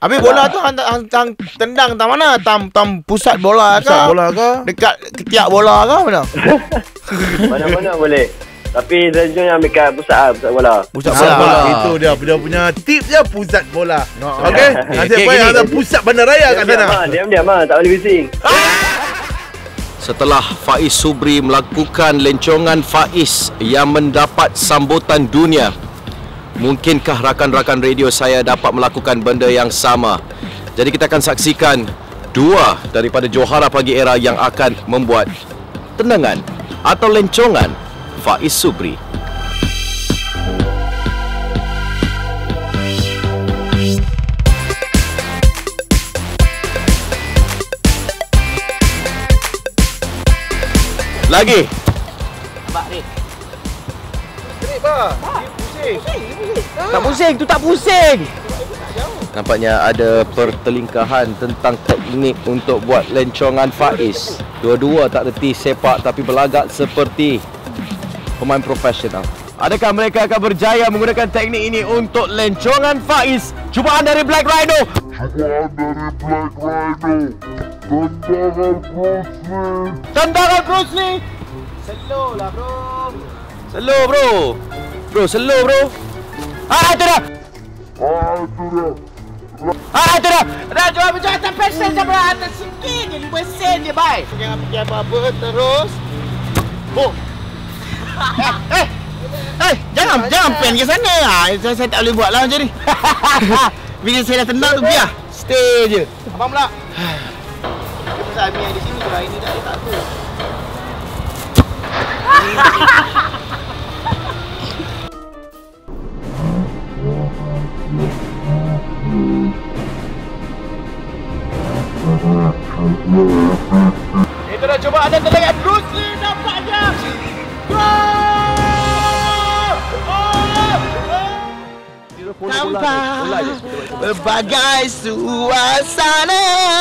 Habis bola tu hang tendang tak mana? Tam pusat bola ke? Pusat bola ke? Dekat ketiak bola ke mana? Mana-mana boleh. Tapi saya juga ambil kat pusat bola. Pusat bola. Itu dia punya tip dia, pusat bola. Okey. Nasib baik ada pusat bandaraya kat sana. Diam-diam tak boleh bising. Setelah Faiz Subri melakukan lencongan Faiz yang mendapat sambutan dunia, mungkinkah rakan-rakan radio saya dapat melakukan benda yang sama? Jadi kita akan saksikan dua daripada Johara Pagi Era yang akan membuat tendangan atau lencongan Faiz Subri. Lagi. Nampak ni. Terik bah. Pusing. Tak pusing, tu tak pusing. Nampaknya ada pertelingkahan tentang teknik untuk buat lencongan Faiz. Dua-dua tak reti sepak tapi berlagak seperti pemain profesional. Adakah mereka akan berjaya menggunakan teknik ini untuk lencongan Faiz? Cubaan dari Black Rhino. Tendangan Bruce Lee. Slow lah bro. Slow bro. Itu dah. Dah jawab atas pesen je bro. Atas sikit je. 5 sen je bye. Jangan pergi apa-apa terus. Boom. Eh, jangan pen ke sana. Saya tak boleh buat lah macam ni. Bila saya dah tendang tu biar. Stay je. Abang pula. Saya ambil yang di sini tu lah, ini dah ada tak apa. Itu dah cuba ada tendangan Bruce Lee, nampak je. Gol! Sampai berbagai suasana.